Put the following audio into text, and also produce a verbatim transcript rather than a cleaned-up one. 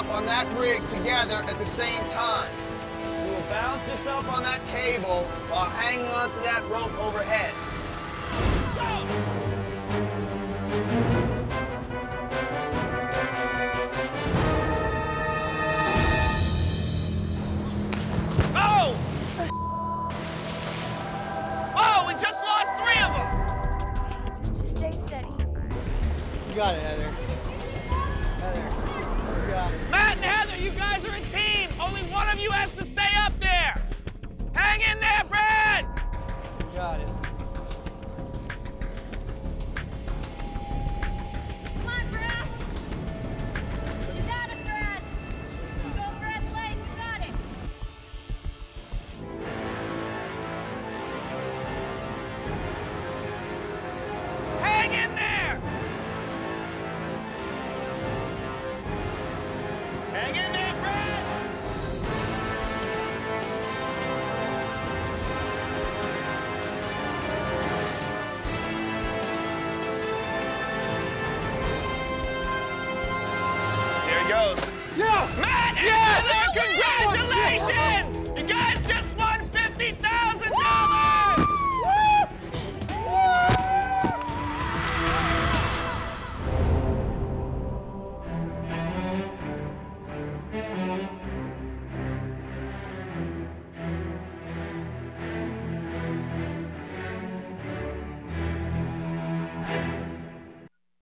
up on that rig together at the same time. You will balance yourself on that cable while hanging onto that rope overhead. You got it, Heather. Heather, you got it. Matt and Heather, you guys are a team. Only one of you has to stay up there. Hang in there, Brad! You got it. Come on, Brad. You got it, Brad. You go, Brad, play. You got it. Hang in there! Hang in there, Brad! There he goes. Yes! Matt! Yes! Heather,